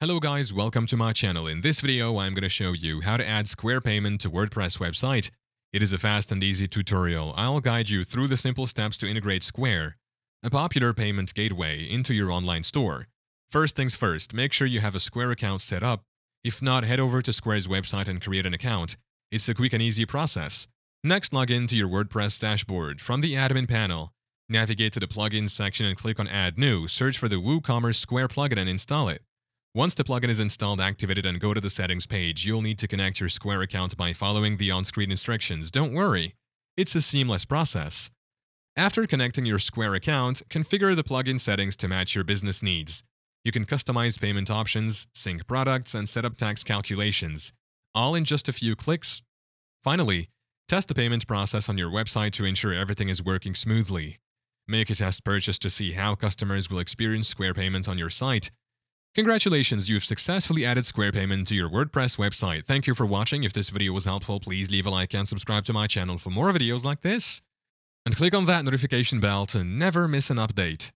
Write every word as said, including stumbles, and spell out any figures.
Hello guys, welcome to my channel. In this video, I'm going to show you how to add Square payment to WordPress website. It is a fast and easy tutorial. I'll guide you through the simple steps to integrate Square, a popular payment gateway, into your online store. First things first, make sure you have a Square account set up. If not, head over to Square's website and create an account. It's a quick and easy process. Next, log in to your WordPress dashboard. From the admin panel, navigate to the plugins section and click on Add New. Search for the WooCommerce Square plugin and install it. Once the plugin is installed, activate it and go to the settings page. You'll need to connect your Square account by following the on-screen instructions. Don't worry, it's a seamless process. After connecting your Square account, configure the plugin settings to match your business needs. You can customize payment options, sync products, and set up tax calculations, all in just a few clicks. Finally, test the payment process on your website to ensure everything is working smoothly. Make a test purchase to see how customers will experience Square payment on your site. Congratulations, you've successfully added Square payment to your WordPress website. Thank you for watching. If this video was helpful, please leave a like and subscribe to my channel for more videos like this. And click on that notification bell to never miss an update.